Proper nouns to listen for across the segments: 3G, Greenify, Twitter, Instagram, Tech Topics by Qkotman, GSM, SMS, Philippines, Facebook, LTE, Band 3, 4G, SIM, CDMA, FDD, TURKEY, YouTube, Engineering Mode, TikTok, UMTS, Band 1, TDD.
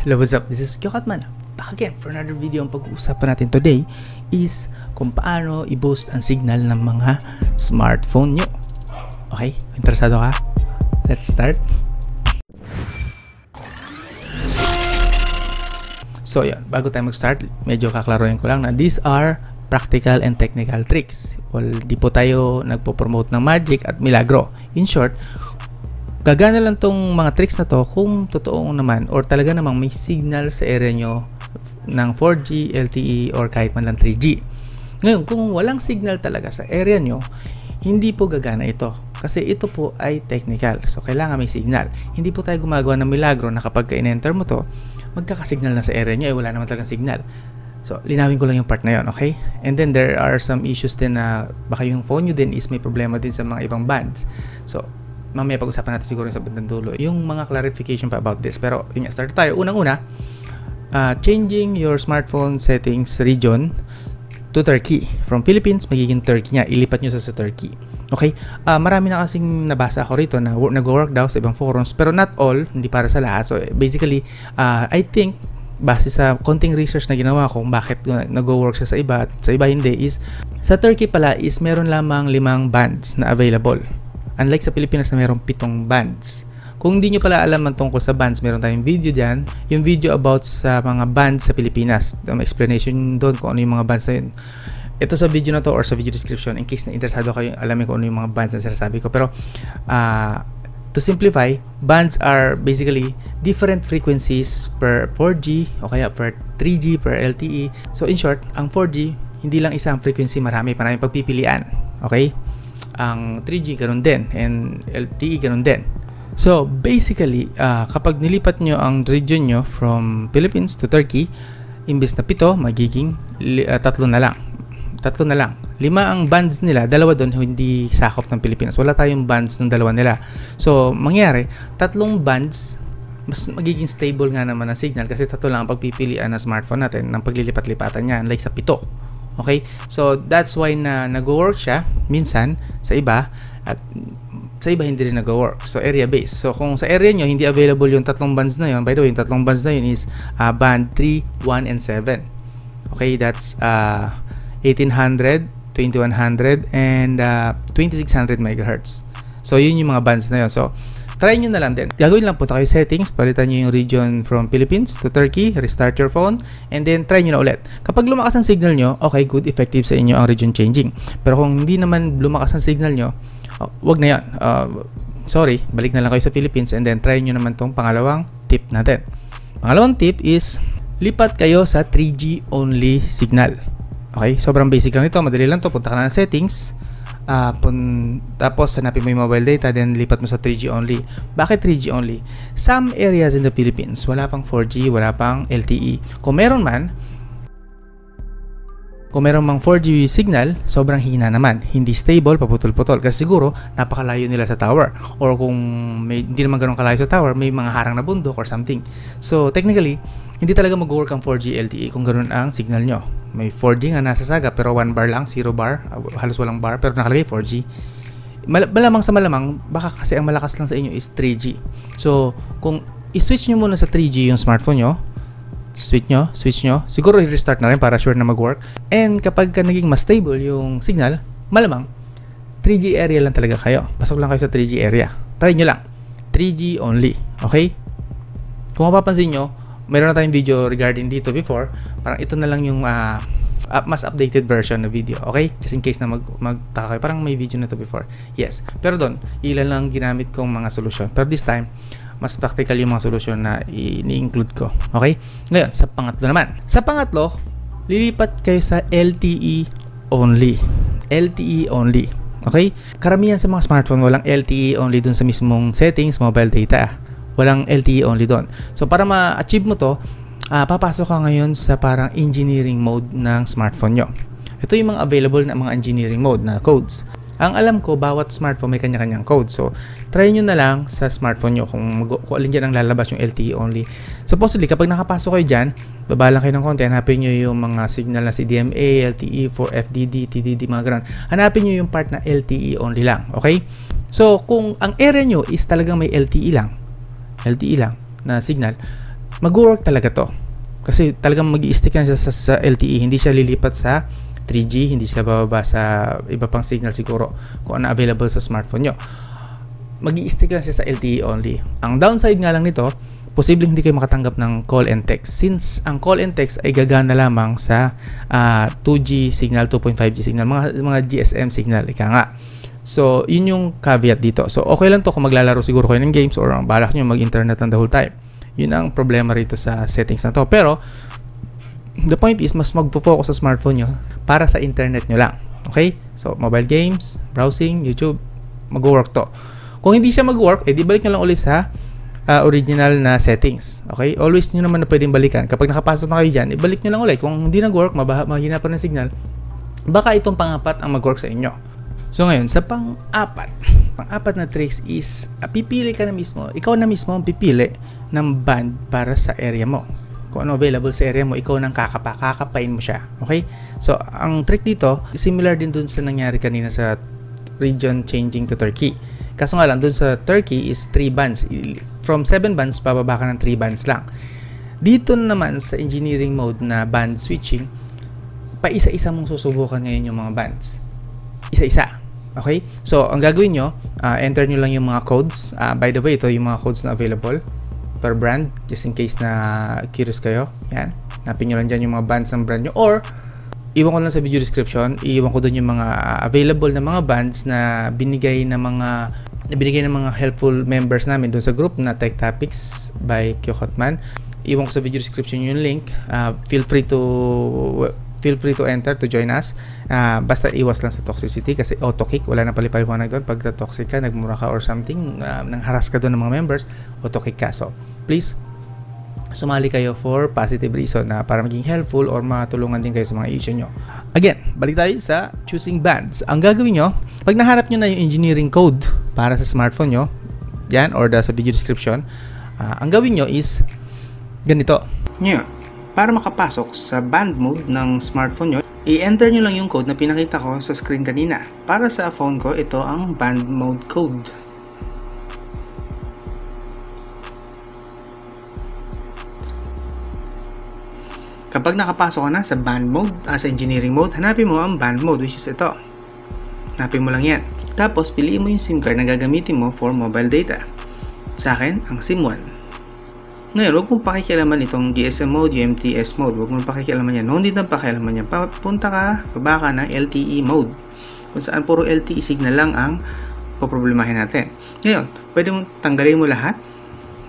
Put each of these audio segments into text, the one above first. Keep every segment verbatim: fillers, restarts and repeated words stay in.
Hello, what's up? This is Qkotman back again for another video. Ang pag-uusapan natin today is kung paano i-boost ang signal ng mga smartphone nyo. Okay? Interesado ka? Let's start. So yun, bago tayo mag-start, medyo kaklaroin ko lang na these are practical and technical tricks. Well, di po tayo nagpo-promote ng magic at milagro. In short, gagana lang tong mga tricks na to kung totoo naman or talaga namang may signal sa area nyo ng four G, L T E or kahit man lang three G. Ngayon, kung walang signal talaga sa area nyo, hindi po gagana ito. Kasi ito po ay technical. So, kailangan may signal. Hindi po tayo gumagawa ng milagro na kapag ka-in-enter mo to, magkakasignal na sa area nyo eh, wala naman talagang signal. So, linawin ko lang yung part na yun, okay? And then, there are some issues din na baka yung phone nyo din is may problema din sa mga ibang bands. So, mamaya pag-usapan natin siguro sa bandang dulo yung mga clarification pa about this. Pero yun nga, start tayo. Unang-una, uh, changing your smartphone settings region to Turkey. From Philippines, magiging Turkey niya. Ilipat nyo sa sa Turkey. Okay? Uh, marami na kasing nabasa ako rito na nag-work daw sa ibang forums. Pero not all, hindi para sa lahat. So basically, uh, I think, base sa konting research na ginawa ko kung bakit nag-work siya sa iba at sa iba hindi is, sa Turkey pala is meron lamang limang bands na available. Unlike sa Pilipinas na mayroong pitong bands. Kung hindi nyo pala alam ang tungkol sa bands, meron tayong video dyan. Yung video about sa mga bands sa Pilipinas. May explanation doon kung ano yung mga bands na yun. Ito sa video na to or sa video description in case na interesado kayo, alamin ko ano yung mga bands na sinasabi ko. Pero uh, to simplify, bands are basically different frequencies per four G o kaya per three G, per L T E. So in short, ang four G, hindi lang isang frequency, marami, maraming pagpipilian. Okay? Ang three G ganun din and L T E ganun din. So basically, uh, kapag nilipat nyo ang region nyo from Philippines to Turkey, imbes na pito, magiging uh, tatlo na lang. Tatlo na lang. Lima ang bands nila, dalawa doon hindi sakop ng Pilipinas. Wala tayong bands ng dalawa nila. So mangyari, tatlong bands, mas magiging stable nga naman ang signal kasi tatlo lang ang pagpipilian ng smartphone natin ng paglilipat-lipatan niya unlike sa pito. Okay? So, that's why na nag-work siya minsan sa iba at sa iba hindi rin nag-work. So, area-based. So, kung sa area nyo hindi available yung tatlong bands na yun, by the way, yung tatlong bands na yun is uh, band three, one, and seven. Okay? That's uh, eighteen hundred, twenty-one hundred, and twenty-six hundred megahertz. So, yun yung mga bands na yun. So, try nyo na lang din. Gagawin lang, punta kayo settings, palitan nyo yung region from Philippines to Turkey, restart your phone, and then try nyo na ulit. Kapag lumakas ang signal nyo, okay, good, effective sa inyo ang region changing. Pero kung hindi naman lumakas ang signal nyo, oh, wag na yan. Uh, sorry, balik na lang kayo sa Philippines and then try nyo naman tong pangalawang tip natin. Pangalawang tip is, lipat kayo sa three G only signal. Okay, sobrang basic lang ito. Madali lang to. Punta ka na ng settings. Uh, pun, tapos hanapin mo yung mobile data, then lipat mo sa three G only. Bakit three G only? Some areas in the Philippines, wala pang four G, wala pang L T E. Kung meron man, kung meron mang four G signal, sobrang hina naman. Hindi stable, paputol-putol. Kasi siguro, napakalayo nila sa tower. Or kung may, hindi naman ganun kalayo sa tower, may mga harang na bundok or something. So, technically, hindi talaga mag-work ang four G L T E kung ganun ang signal nyo. May four G nga nasa saga pero one bar lang, zero bar, halos walang bar pero nakalagay four G. Mal malamang sa malamang, baka kasi ang malakas lang sa inyo is three G. So, kung i-switch nyo muna sa three G yung smartphone nyo, switch nyo, switch nyo, siguro i-restart na rin para sure na mag-work. And kapag ka naging mas stable yung signal, malamang three G area lang talaga kayo. Pasok lang kayo sa three G area. Try nyo lang, three G only, okay? Kung mapapansin nyo, meron na tayong video regarding dito before. Parang ito na lang yung uh, mas updated version na video. Okay? Just in case na mag magtaka kayo. Parang may video na to before. Yes. Pero doon, ilan lang ginamit kong mga solusyon. Pero this time, mas practical yung mga solusyon na ini-include ko. Okay? Ngayon, sa pangatlo naman. Sa pangatlo, lilipat kayo sa L T E only. L T E only. Okay? Karamihan sa mga smartphone, walang L T E only dun sa mismong settings, mobile data. Walang L T E only doon. So, para ma-achieve mo to, uh, papasok ka ngayon sa parang engineering mode ng smartphone nyo. Ito yung mga available na mga engineering mode na codes. Ang alam ko, bawat smartphone may kanya-kanyang code. So, try nyo na lang sa smartphone nyo kung, kung alin dyan ang lalabas yung L T E only. Supposedly, kapag nakapasok kayo dyan, baba lang kayo ng konti, hanapin nyo yung mga signal na C D M A, L T E, four F D D, T D D, mga ganun. Hanapin nyo yung part na L T E only lang. Okay? So, kung ang area nyo is talagang may L T E lang, L T E lang na signal, mag-work talaga to. Kasi talagang mag-i-stick yan siya sa, sa L T E, hindi siya lilipat sa three G, hindi siya bababa sa iba pang signal siguro kung ano available sa smartphone nyo. Mag-i-stick lang siya sa L T E only. Ang downside nga lang nito, posibleng hindi kayo makatanggap ng call and text since ang call and text ay gagana lamang sa uh, two G signal, two point five G signal, mga, mga G S M signal, ika nga. So, yun yung caveat dito. So, okay lang to kung maglalaro siguro kayo ng games or ang balak nyo mag-internet ang the whole time. Yun ang problema rito sa settings na to. Pero, the point is, mas magpo-focus sa smartphone nyo para sa internet nyo lang. Okay? So, mobile games, browsing, YouTube, mag-work to. Kung hindi siya mag-work, eh, di balik nyo lang ulit sa Uh, original na settings. Okay? Always nyo naman na pwedeng balikan. Kapag nakapasok na kayo dyan, ibalik nyo lang ulit. Kung hindi nag-work, mahina pa rin signal, baka itong pang-apat ang mag-work sa inyo. So ngayon, sa pang-apat, pang-apat na tricks is, uh, pipili ka na mismo, ikaw na mismo ang pipili ng band para sa area mo. Kung ano available sa area mo, ikaw nang kakapa, kakapain mo siya. Okay? So, ang trick dito, similar din dun sa nangyari kanina sa region changing to Turkey. Kaso nga lang, dun sa Turkey is three bands. From seven bands, pababa ka ng three bands lang. Dito naman sa engineering mode na band switching, paisa-isa mong susubukan ngayon yung mga bands. Isa-isa. Okay? So, ang gagawin nyo, uh, enter nyo lang yung mga codes. Uh, by the way, ito yung mga codes na available per brand. Just in case na curious kayo. Yan. Napin nyo lang dyan yung mga bands ng brand nyo. Or, iwan ko lang sa video description. Iwan ko dun yung mga uh, available na mga bands na binigay na mga binigay ng mga helpful members namin doon sa group na Tech Topics by Qkotman. Iwan ko sa video description yung link. Uh, feel free to feel free to enter to join us. Uh, basta iwas lang sa toxicity kasi auto kick, wala na palipaliwanag doon. Pag toxic ka, nagmura ka or something, uh, nang haras ka doon ng mga members, auto kick ka. So, please sumali kayo for positive reason na para maging helpful or matulungan din kayo sa mga issue nyo. Again, balik tayo sa choosing bands. Ang gagawin nyo, pag nahanap nyo na yung engineering code para sa smartphone nyo, yan, or sa video description, uh, ang gawin nyo is ganito. Ngayon, para makapasok sa band mode ng smartphone nyo, i-enter nyo lang yung code na pinakita ko sa screen kanina. Para sa phone ko, ito ang band mode code. Kapag nakapasok ka na sa band mode, uh, sa engineering mode, hanapin mo ang band mode, which is ito. Hanapin mo lang yan. Tapos, piliin mo yung SIM card na gagamitin mo for mobile data. Sa akin, ang SIM one. Ngayon, huwag mong pakikialaman itong G S M mode, U M T S mode. Huwag mong pakikialaman yan. No, hindi na pakialaman yan. Punta ka, baba ka ng L T E mode. Kung saan, puro L T E signal lang ang poproblemahin natin. Ngayon, pwede mong tanggalin mo lahat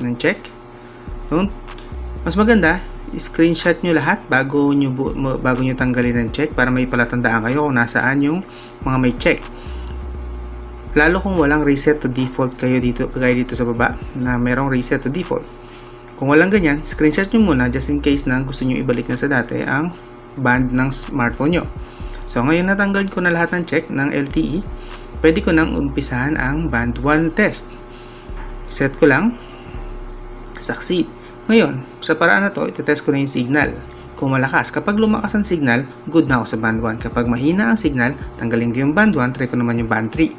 ng check. Don't. Mas maganda, screenshot nyo lahat bago nyo, bago nyo tanggalin ng check para may palatandaan kayo kung nasaan yung mga may check. Lalo kung walang reset to default kayo dito, kagaya dito sa baba na merong reset to default. Kung walang ganyan, screenshot nyo muna just in case na gusto nyo ibalik na sa dati ang band ng smartphone nyo. So ngayon natanggal ko na lahat ng check ng L T E, pwede ko nang umpisahan ang band one test. Set ko lang, succeed. Ngayon, sa paraan na to, itetest ko na yung signal. Kung malakas, kapag lumakas ang signal, good na ako sa band one. Kapag mahina ang signal, tanggalin ko yung band one, try ko naman yung band three.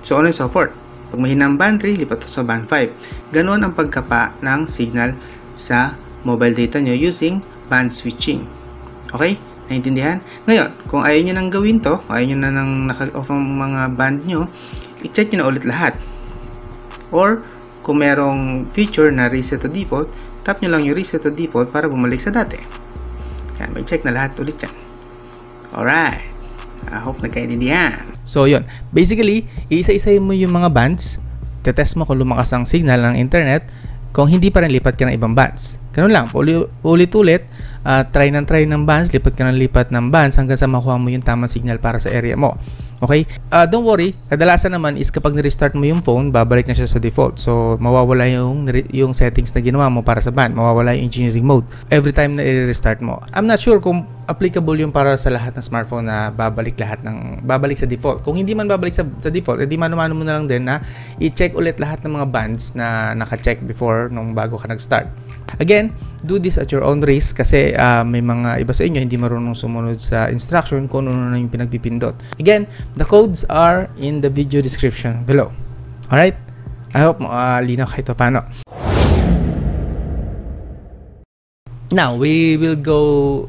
So on and so forth. Pag mahina ang band three, lipat ko sa band five. Ganon ang pagkapa ng signal sa mobile data nyo using band switching. Okay? Naintindihan? Ngayon, kung ayaw nyo nang gawin to, ayaw nyo na nang naka-off ang mga band nyo, i-check nyo na ulit lahat. Or, kung merong feature na reset to default, tap nyo lang yung reset to default para bumalik sa dati. Yan, may check na lahat ulit yan. Alright. I hope nagkaintindihan. So, yun. Basically, iisa-isahin mo yung mga bands. Tetest mo kung lumakas ang signal ng internet. Kung hindi pa rin, lipat ka ng ibang bands. Ganun lang. Ulit-ulit. Uh, try ng try ng bands. Lipat ka ng lipat ng bands hanggang sa makuha mo yung tamang signal para sa area mo. Okay? Uh, don't worry, kadalasan naman is kapag ni-restart mo yung phone, babalik na siya sa default. So, mawawala yung, yung settings na ginawa mo para sa band. Mawawala yung engineering mode every time na i-restart mo. I'm not sure kung applicable yung para sa lahat ng smartphone na babalik lahat ng babalik sa default. Kung hindi man babalik sa, sa default, edi eh, mano-mano mo na lang din na i-check ulit lahat ng mga bands na naka-check before nung bago ka nag-start. Again, do this at your own risk kasi uh, may mga iba sa inyo hindi marunong sumunod sa instruction kung ano na yung pinagpipindot. Again, the codes are in the video description below. Alright? I hope uh, linaw kayo ito paano. Now we will go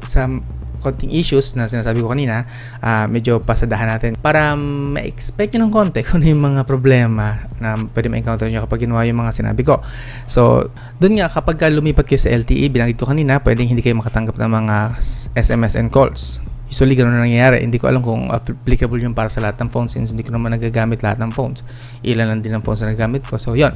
some konting issues na sinasabi ko kanina, uh, medyo pasadahan natin para ma-expect nyo ng konti kung ano yung mga problema na pwede ma-encounter nyo kapag ginawa yung mga sinabi ko. So, dun nga, kapag lumipat kayo sa L T E, binanggit ko kanina, pwedeng hindi kayo makatanggap ng mga S M S and calls. Usually, gano'n na nangyayari. Hindi ko alam kung applicable yung para sa lahat ng phones since hindi ko naman nagagamit lahat ng phones. Ilan lang din ang phones na nagamit ko. So, yon,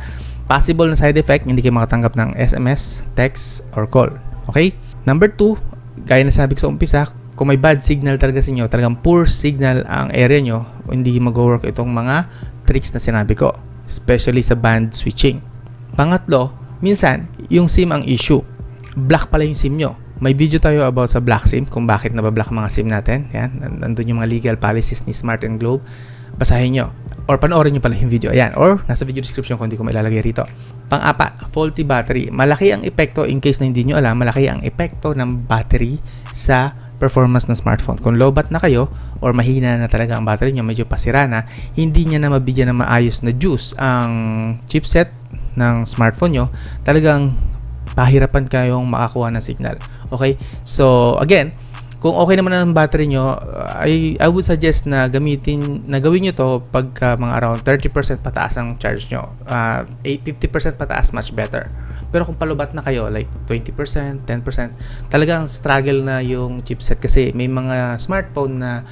possible na side effect, hindi kayo makatanggap ng S M S, text, or call. Okay? Number two, gaya na sabi ko sa umpisa, kung may bad signal talaga sa inyo, talagang poor signal ang area nyo, hindi mag-work itong mga tricks na sinabi ko, especially sa band switching. Pangatlo, minsan, yung SIM ang issue. Black pala yung SIM nyo. May video tayo about sa black SIM, kung bakit nabablack mga SIM natin. Yan, nandun yung mga legal policies ni Smart and Globe. Basahin nyo. Or panoorin nyo pala yung video. Ayan. Or nasa video description kung hindi ko mailalagay rito. Pang-apat, faulty battery. Malaki ang epekto, in case na hindi nyo alam, malaki ang epekto ng battery sa performance ng smartphone. Kung low-bat na kayo or mahina na talaga ang battery nyo, medyo pasira na, hindi niya na mabigyan ng maayos na juice ang chipset ng smartphone nyo, talagang pahirapan kayong makakuha ng signal. Okay? So, again, kung okay naman ang battery nyo, I, I would suggest na gamitin, na gawin nyo to pagka mga around thirty percent pataas ang charge nyo. Uh, fifty percent pataas, much better. Pero kung palubat na kayo, like twenty percent, ten percent, talagang struggle na yung chipset kasi may mga smartphone na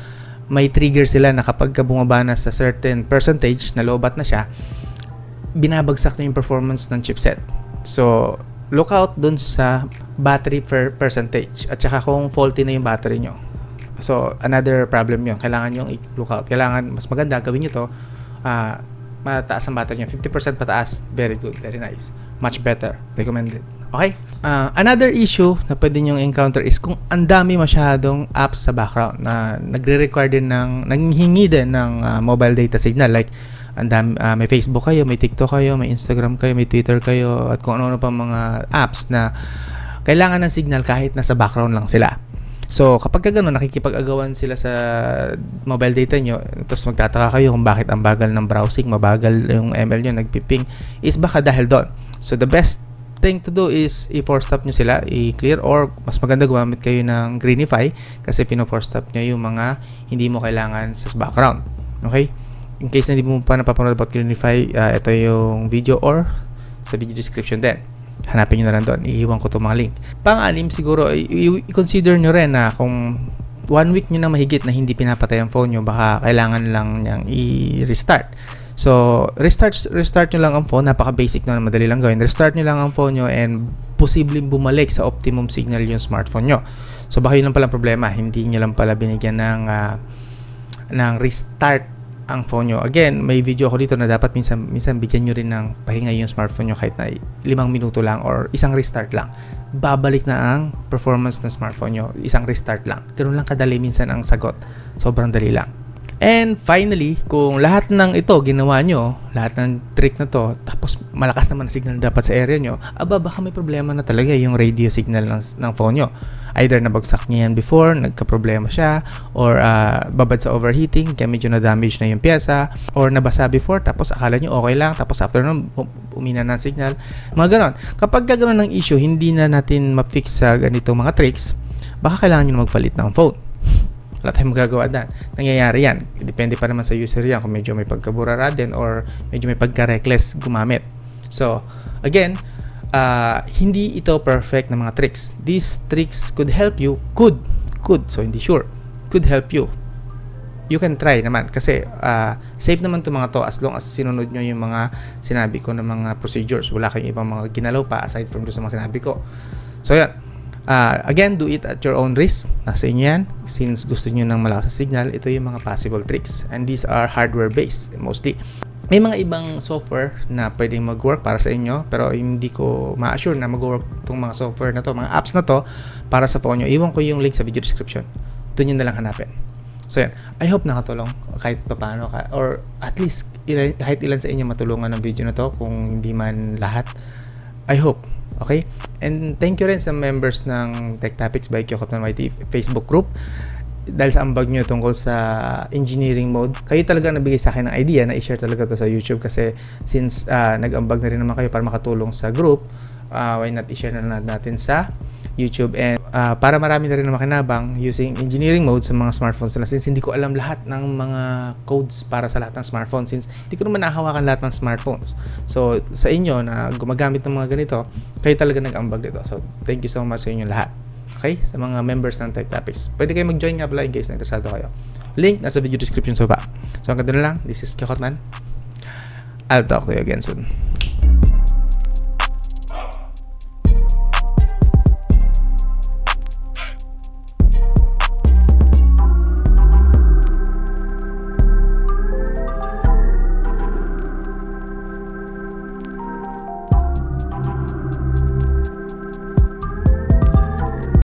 may trigger sila na kapag bumaba na sa certain percentage, na lobat na siya, binabagsak na yung performance ng chipset. So, look out dun sa battery per percentage at saka kung faulty na yung battery nyo. So, another problem yun. Kailangan yung i-look out. Kailangan, mas maganda, gawin nyo to, uh, mataas ang battery nyo. fifty percent pataas, very good, very nice. Much better, recommended. Okay? Uh, another issue na pwede nyong encounter is kung ang dami masyadong apps sa background na nagre-require din ng, nanghingi din ng uh, mobile data signal. Like, andam, uh, may Facebook kayo, may TikTok kayo, may Instagram kayo, may Twitter kayo, at kung ano-ano pa mga apps na kailangan ng signal kahit nasa background lang sila. So, kapag gano'n, nakikipag-agawan sila sa mobile data nyo, tapos magtataka kayo kung bakit ang bagal ng browsing, mabagal yung M L nyo, nagpiping, is baka dahil doon. So, the best thing to do is i-force stop nyo sila, i-clear, or mas maganda gumamit kayo ng Greenify kasi pino-force stop nyo yung mga hindi mo kailangan sa background. Okay? In case na hindi mo pa napapanood about Greenify, uh, ito yung video or sa video description din. Hanapin nyo na lang doon. Iiwan ko itong mga link. Pang-anim siguro, i-consider nyo rin na kung one week nyo na mahigit na hindi pinapatay ang phone nyo, baka kailangan lang niyang i-restart. So, restart, restart nyo lang ang phone. Napaka-basic na, madali lang gawin. Restart nyo lang ang phone nyo and posibleng bumalik sa optimum signal yung smartphone nyo. So, baka yun lang pala problema. Hindi nyo lang pala binigyan ng, uh, ng restart ang phone nyo. Again, may video ako dito na dapat minsan, minsan bigyan nyo rin ng pahinga yung smartphone nyo kahit na limang minuto lang or isang restart lang. Babalik na ang performance ng smartphone nyo. Isang restart lang. Ganun lang kadali minsan ang sagot. Sobrang dali lang. And finally, kung lahat ng ito ginawa nyo, lahat ng trick na to, tapos malakas naman ang signal dapat sa area nyo, aba baka may problema na talaga yung radio signal ng, ng phone nyo. Either nabagsak nyo yan before, nagka-problema siya, or uh, babad sa overheating, kaya medyo na-damage na yung pyesa, or nabasa before, tapos akala nyo okay lang, tapos after nun, umina na ang signal. Mga ganon. Kapag gano'n ng issue, hindi na natin ma-fix sa ganitong mga tricks, baka kailangan nyo magpalit ng phone. Wala tayong magagawa dyan. Nangyayari yan. Depende pa naman sa user yan kung medyo may pagkaburara din or medyo may pagka-reckless gumamit. So, again, uh, hindi ito perfect na mga tricks. These tricks could help you. Could. Could. So, hindi sure. Could help you. You can try naman kasi uh, safe naman itong mga to as long as sinunod nyo yung mga sinabi ko ng mga procedures. Wala kayong ibang mga ginalaw pa aside from doon sa mga sinabi ko. So, yan. Uh, again, do it at your own risk. Nasa inyo yan. Since gusto nyo ng malakas na signal, ito yung mga possible tricks. And these are hardware-based mostly. May mga ibang software na pwedeng mag-work para sa inyo, pero hindi ko ma-assure na mag-work itong mga software na to, mga apps na to, para sa phone nyo. Iwan ko yung link sa video description. Doon yun na lang hanapin. So yan, I hope nakatulong kahit pa paano, or at least ilan, kahit ilan sa inyo matulungan ng video na to, kung hindi man lahat. I hope. Okay? And thank you rin sa members ng Tech Topics by Qkotman Y T Facebook group. Dahil sa ambag nyo tungkol sa engineering mode, kayo talaga nabigay sa akin ng idea na i-share talaga to sa YouTube kasi since uh, nag-ambag na rin naman kayo para makatulong sa group, uh, why not i-share na natin sa YouTube, and uh, para marami na rin na makinabang using engineering mode sa mga smartphones nila, since hindi ko alam lahat ng mga codes para sa lahat ng smartphones, since hindi ko naman nahawakan lahat ng smartphones. So sa inyo na gumagamit ng mga ganito, kayo talaga nag-ambag dito. So thank you so much sa inyo lahat. Okay? Sa mga members ng Tech Topics. Pwede kayo mag-join nga pala in case na interesado kayo. Link nasa video description sa baba. So hanggang doon lang, this is Qkotman. I'll talk to you again soon.